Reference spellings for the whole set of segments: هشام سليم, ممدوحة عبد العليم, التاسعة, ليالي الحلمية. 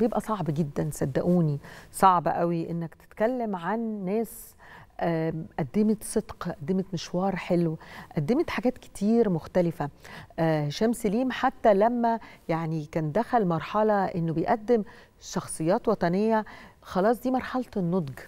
بيبقى صعب جدا، صدقوني صعب قوي انك تتكلم عن ناس قدمت صدق، قدمت مشوار حلو، قدمت حاجات كتير مختلفة. هشام سليم حتى لما يعني كان دخل مرحلة انه بيقدم شخصيات وطنية، خلاص دي مرحلة النضج،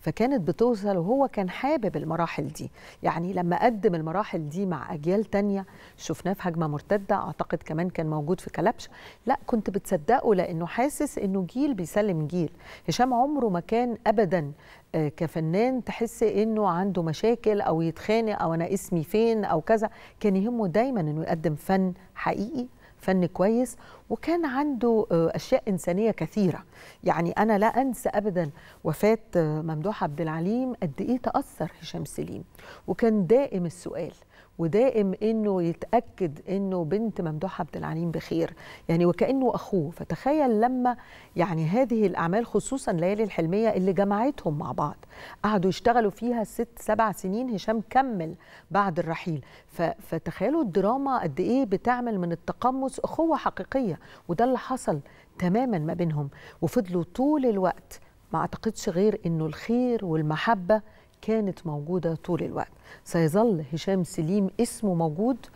فكانت بتوصل وهو كان حابب المراحل دي. يعني لما قدم المراحل دي مع أجيال تانية شفناه في هجمة مرتدة، أعتقد كمان كان موجود في كلبش، لا كنت بتصدقه لأنه حاسس إنه جيل بيسلم جيل. هشام عمره ما كان أبدا كفنان تحس إنه عنده مشاكل أو يتخانق أو أنا اسمي فين أو كذا، كان يهمه دايما إنه يقدم فن حقيقي، فن كويس، وكان عنده أشياء إنسانية كثيرة. يعني أنا لا أنسى أبدا وفاة ممدوحة عبد العليم، قد إيه تأثر هشام سليم، وكان دائم السؤال ودائم إنه يتأكد إنه بنت ممدوحة عبد العليم بخير، يعني وكأنه أخوه. فتخيل لما يعني هذه الأعمال خصوصا ليالي الحلمية اللي جمعتهم مع بعض، قعدوا يشتغلوا فيها 6 7 سنين، هشام كمل بعد الرحيل، فتخيلوا الدراما قد إيه بتعمل من التقمص أخوة حقيقية، وده اللي حصل تماما ما بينهم، وفضلوا طول الوقت. ما أعتقدش غير إنه الخير والمحبة كانت موجودة طول الوقت. سيظل هشام سليم اسمه موجود،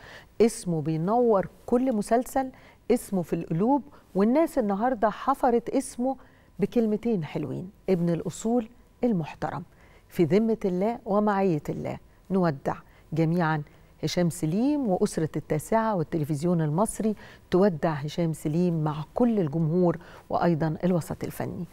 اسمه بينور كل مسلسل، اسمه في القلوب، والناس النهاردة حفرت اسمه بكلمتين حلوين: ابن الأصول المحترم. في ذمة الله ومعية الله نودع جميعا هشام سليم وأسرة التاسعة والتلفزيون المصري. تودع هشام سليم مع كل الجمهور وأيضا الوسط الفني.